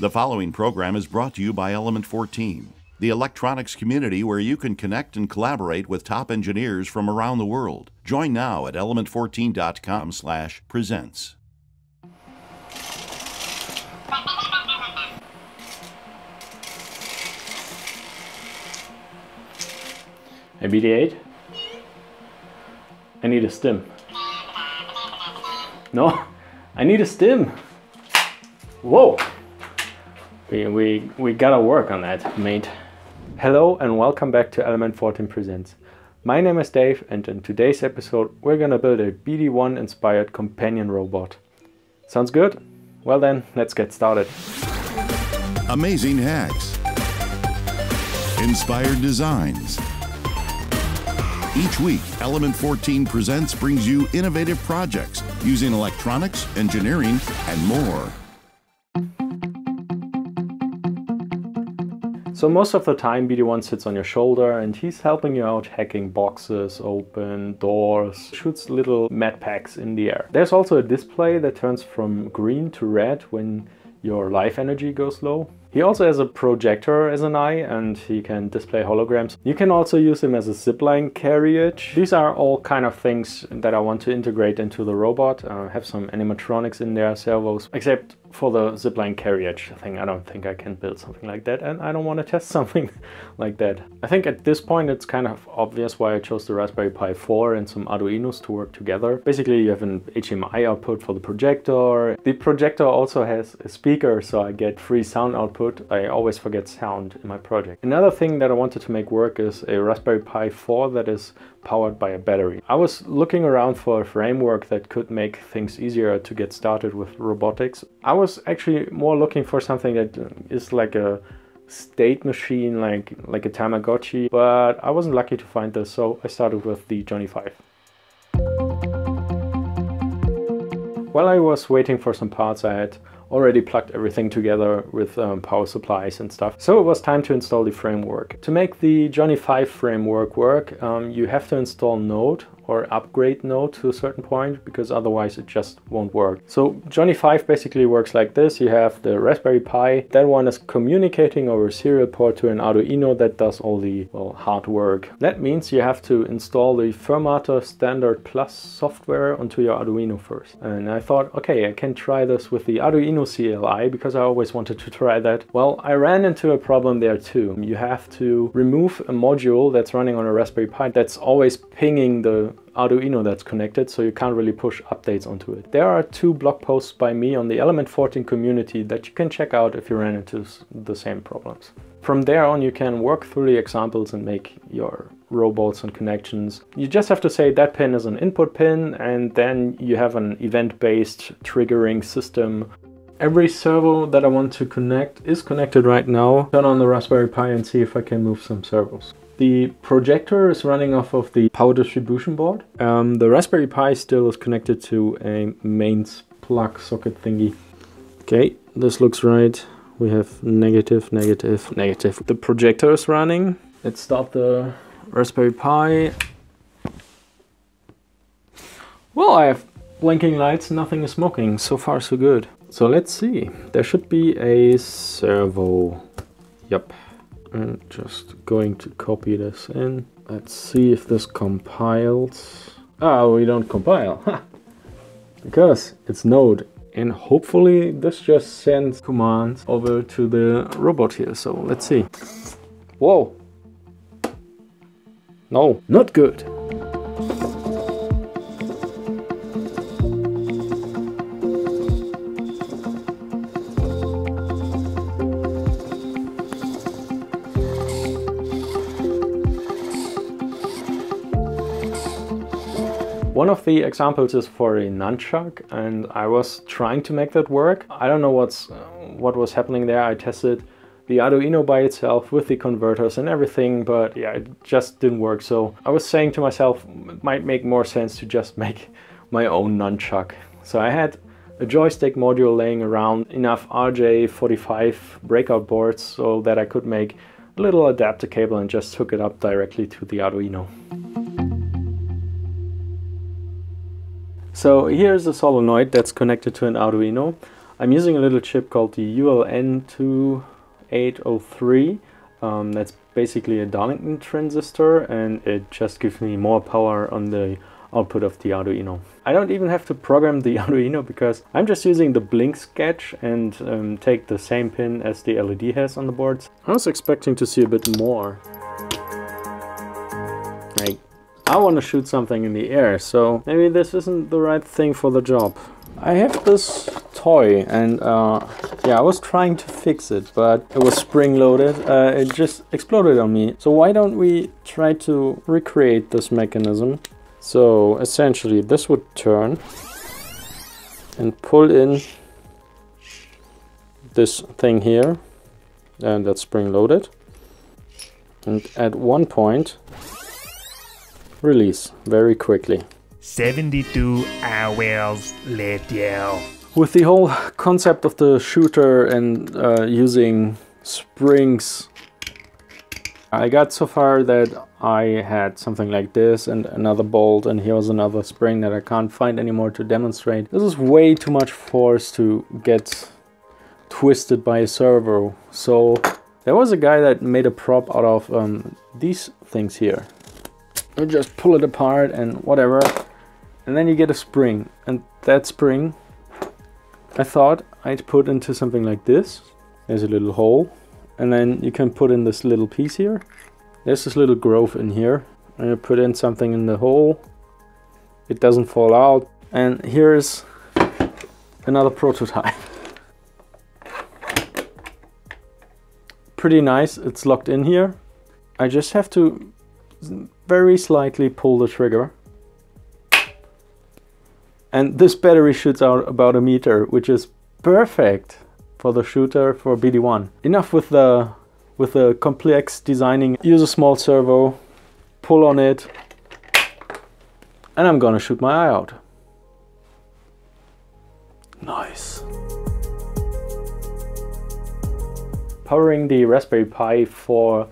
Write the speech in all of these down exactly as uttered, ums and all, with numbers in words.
The following program is brought to you by Element fourteen, the electronics community where you can connect and collaborate with top engineers from around the world. Join now at element fourteen dot com slash presents. Hey, B D eight? I need a stim. No, I need a stim. Whoa. We, we, we gotta work on that, mate. Hello and welcome back to Element fourteen Presents. My name is Dave, and in today's episode we're gonna build a B D one inspired companion robot. Sounds good? Well then, let's get started. Amazing hacks. Inspired designs. Each week, Element fourteen Presents brings you innovative projects using electronics, engineering, and more. So most of the time, B D one sits on your shoulder and he's helping you out hacking boxes, open doors, shoots little mat packs in the air. There's also a display that turns from green to red when your life energy goes low. He also has a projector as an eye and he can display holograms. You can also use him as a zipline carriage. These are all kind of things that I want to integrate into the robot. I uh, have some animatronics in there, servos, except for the zipline carriage thing. I don't think I can build something like that, and I don't want to test something like that. I think at this point it's kind of obvious why I chose the Raspberry Pi four and some Arduinos to work together. Basically, you have an H D M I output for the projector. The projector also has a speaker, so I get free sound output. I always forget sound in my project. Another thing that I wanted to make work is a Raspberry Pi four that is powered by a battery. I was looking around for a framework that could make things easier to get started with robotics. I was actually more looking for something that is like a state machine, like, like a Tamagotchi, but I wasn't lucky to find this, so I started with the Johnny-Five. While I was waiting for some parts, I had already plugged everything together with um, power supplies and stuff. So it was time to install the framework. To make the Johnny-Five framework work, um, you have to install Node or upgrade Node to a certain point, because otherwise it just won't work. So Johnny-Five basically works like this. You have the Raspberry Pi. That one is communicating over a serial port to an Arduino that does all the well, hard work. That means you have to install the Firmata Standard Plus software onto your Arduino first. And I thought, okay, I can try this with the Arduino C L I because I always wanted to try that. Well, I ran into a problem there too. You have to remove a module that's running on a Raspberry Pi that's always pinging the Arduino that's connected, so you can't really push updates onto it. There are two blog posts by me on the Element fourteen community that you can check out if you ran into the same problems. From there on, you can work through the examples and make your robots and connections. You just have to say that pin is an input pin, and then you have an event-based triggering system. Every servo that I want to connect is connected right now. Turn on the Raspberry Pi and see if I can move some servos. The projector is running off of the power distribution board. Um, the Raspberry Pi still is connected to a mains plug socket thingy. Okay, this looks right. We have negative, negative, negative. The projector is running. Let's start the Raspberry Pi. Well, I have blinking lights, nothing is smoking. So far, so good. So let's see. There should be a servo. Yep. And just going to copy this in. Let's see if this compiles. Oh, we don't compile. Because it's Node. And hopefully this just sends commands over to the robot here. So let's see. Whoa. No, not good. One of the examples is for a nunchuck, and I was trying to make that work. I don't know what's uh, what was happening there. I tested the Arduino by itself with the converters and everything, but yeah, it just didn't work. So I was saying to myself, it might make more sense to just make my own nunchuck. So I had a joystick module laying around, enough R J forty-five breakout boards so that I could make a little adapter cable and just hook it up directly to the Arduino. So here's a solenoid that's connected to an Arduino. I'm using a little chip called the U L N two eight zero three. Um, that's basically a Darlington transistor, and it just gives me more power on the output of the Arduino. I don't even have to program the Arduino because I'm just using the blink sketch and um, take the same pin as the L E D has on the boards. I was expecting to see a bit more. Like, I want to shoot something in the air, so maybe this isn't the right thing for the job. I have this toy and uh, yeah, I was trying to fix it, but it was spring-loaded. Uh, it just exploded on me. So why don't we try to recreate this mechanism? So essentially this would turn and pull in this thing here, and that's spring-loaded, and at one point release very quickly. seventy-two hours later. With the whole concept of the shooter and uh, using springs, I got so far that I had something like this and another bolt, and here was another spring that I can't find anymore to demonstrate. This is way too much force to get twisted by a servo. So there was a guy that made a prop out of um, these things here. You just pull it apart and whatever, and then you get a spring, and that spring I thought I'd put into something like this. There's a little hole, and then you can put in this little piece here. There's this little groove in here, and you put in something in the hole. It doesn't fall out. And here's another prototype. Pretty nice. It's locked in here. I just have to very slightly pull the trigger, and this battery shoots out about a meter, which is perfect for the shooter for B D one. Enough with the with the complex designing. Use a small servo, pull on it, and I'm gonna shoot my eye out. Nice. Powering the Raspberry Pi four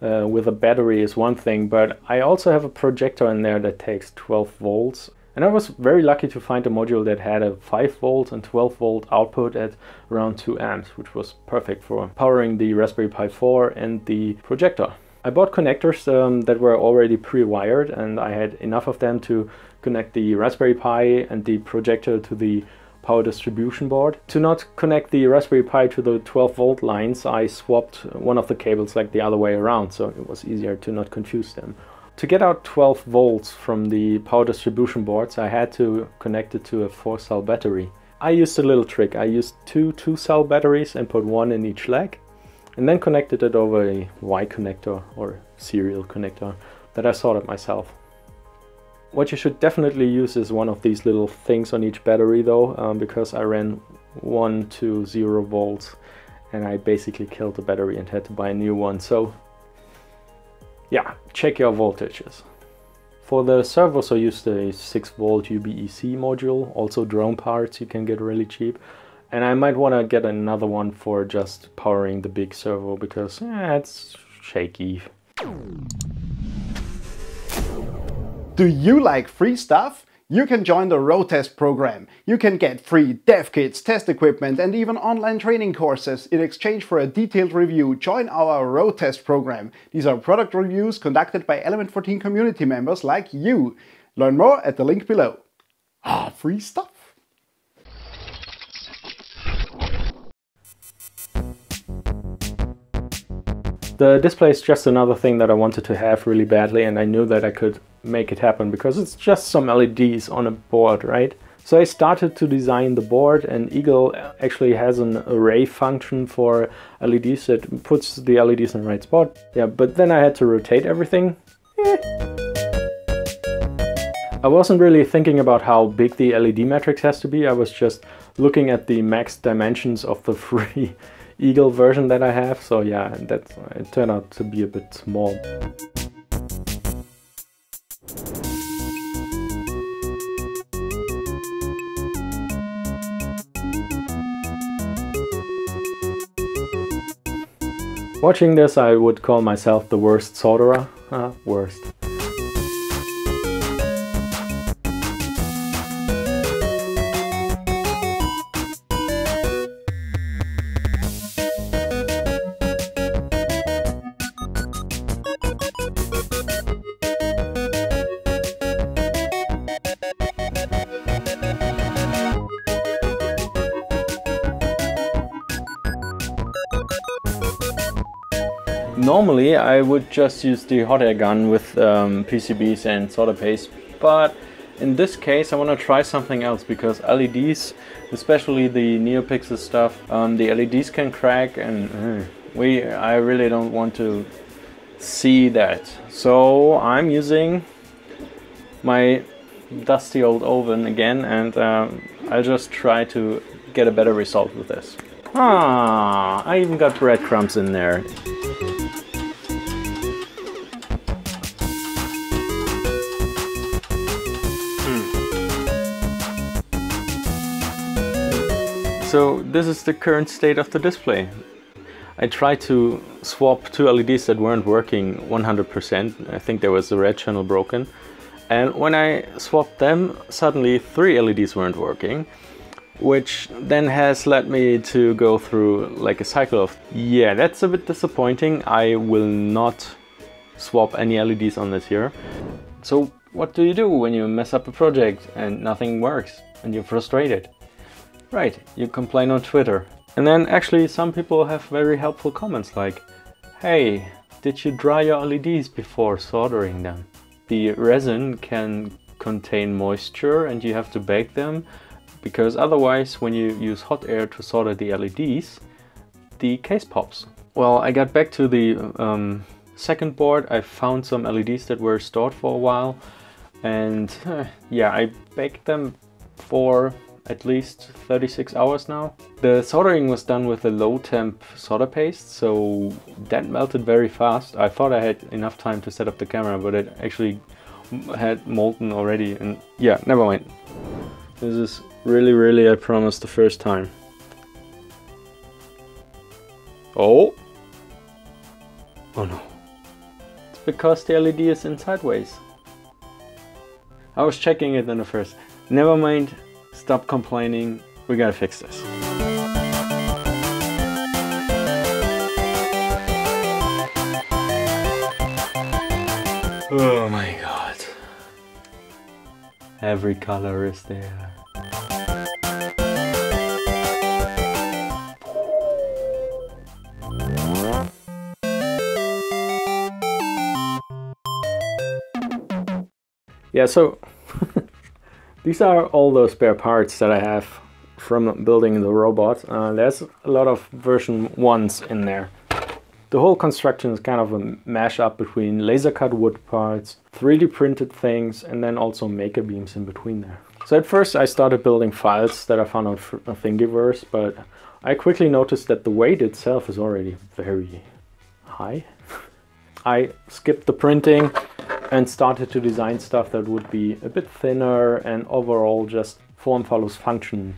uh, with a battery is one thing, but I also have a projector in there that takes twelve volts. And I was very lucky to find a module that had a five volt and twelve volt output at around two amps, which was perfect for powering the Raspberry Pi four and the projector. I bought connectors um, that were already pre-wired, and I had enough of them to connect the Raspberry Pi and the projector to the power distribution board. To not connect the Raspberry Pi to the twelve volt lines, I swapped one of the cables like the other way around, so it was easier to not confuse them. To get out twelve volts from the power distribution boards, I had to connect it to a four cell battery. I used a little trick. I used two two cell batteries and put one in each leg, and then connected it over a Y connector or serial connector that I soldered myself. What you should definitely use is one of these little things on each battery though, um, because I ran one to zero volts and I basically killed the battery and had to buy a new one. So yeah, check your voltages. For the servos I used a six volt U B E C module, also drone parts you can get really cheap. And I might want to get another one for just powering the big servo because eh, it's shaky. Do you like free stuff? You can join the Road Test program. You can get free dev kits, test equipment, and even online training courses in exchange for a detailed review. Join our Road Test program. These are product reviews conducted by Element fourteen community members like you. Learn more at the link below. Ah, free stuff. The display is just another thing that I wanted to have really badly, and I knew that I could make it happen because it's just some L E Ds on a board, right? So I started to design the board, and Eagle actually has an array function for L E Ds that puts the L E Ds in the right spot. Yeah, but then I had to rotate everything. Eh. I wasn't really thinking about how big the L E D matrix has to be. I was just looking at the max dimensions of the free Eagle version that I have, so yeah, that's, it turned out to be a bit small. Watching this, I would call myself the worst solderer. Uh, worst. Normally I would just use the hot air gun with um, P C Bs and solder paste, but in this case I want to try something else, because L E Ds, especially the NeoPixel stuff, um, the L E Ds can crack, and uh, we I really don't want to see that. So I'm using my dusty old oven again, and um, I'll just try to get a better result with this. Ah, I even got breadcrumbs in there. So this is the current state of the display. I tried to swap two L E Ds that weren't working one hundred percent. I think there was the red channel broken. And when I swapped them, suddenly three L E Ds weren't working, which then has led me to go through like a cycle of, yeah, that's a bit disappointing. I will not swap any L E Ds on this here. So what do you do when you mess up a project and nothing works and you're frustrated? Right, you complain on Twitter. And then actually some people have very helpful comments like, hey, did you dry your L E Ds before soldering them? The resin can contain moisture and you have to bake them, because otherwise when you use hot air to solder the L E Ds, the case pops. Well, I got back to the um, second board. I found some L E Ds that were stored for a while, and uh, yeah, I baked them for at least thirty-six hours now. The soldering was done with a low temp solder paste, so that melted very fast. I thought I had enough time to set up the camera, but it actually had molten already, and yeah, never mind. This is really, really, I promised the first time. Oh! Oh no. It's because the L E D is in sideways. I was checking it in the first. Never mind. Stop complaining, we gotta fix this. Oh my god. Every color is there. Yeah, so these are all those spare parts that I have from building the robot. Uh, there's a lot of version ones in there. The whole construction is kind of a mashup between laser cut wood parts, three D printed things, and then also maker beams in between there. So at first I started building files that I found on Thingiverse, but I quickly noticed that the weight itself is already very high. I skipped the printing and started to design stuff that would be a bit thinner and overall just form follows function.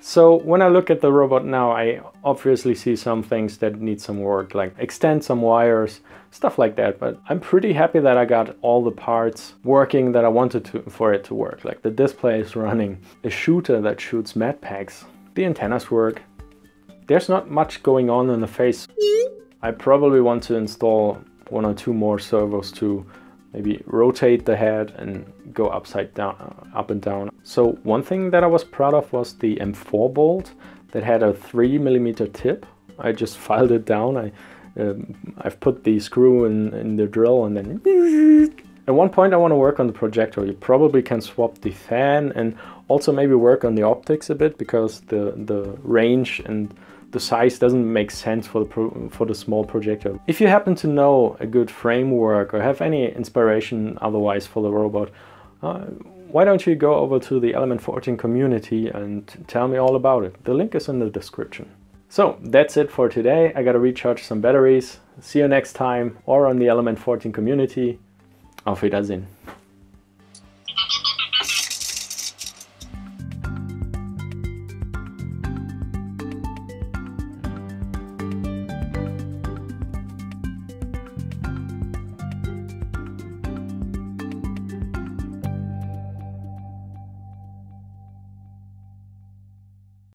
So when I look at the robot now, I obviously see some things that need some work, like extend some wires, stuff like that. But I'm pretty happy that I got all the parts working that I wanted to, for it to work. Like the display is running, a shooter that shoots mat packs, the antennas work. There's not much going on in the face. I probably want to install one or two more servos to maybe rotate the head and go upside down, up and down. So one thing that I was proud of was the M four bolt that had a three millimeter tip. I just filed it down. I, um, I've put the screw in, in the drill, and then at one point I want to work on the projector. You probably can swap the fan and also maybe work on the optics a bit, because the, the range and the size doesn't make sense for the, pro for the small projector. If you happen to know a good framework or have any inspiration otherwise for the robot, uh, why don't you go over to the Element fourteen community and tell me all about it. The link is in the description. So that's it for today. I gotta recharge some batteries. See you next time, or on the Element fourteen community. Auf Wiedersehen.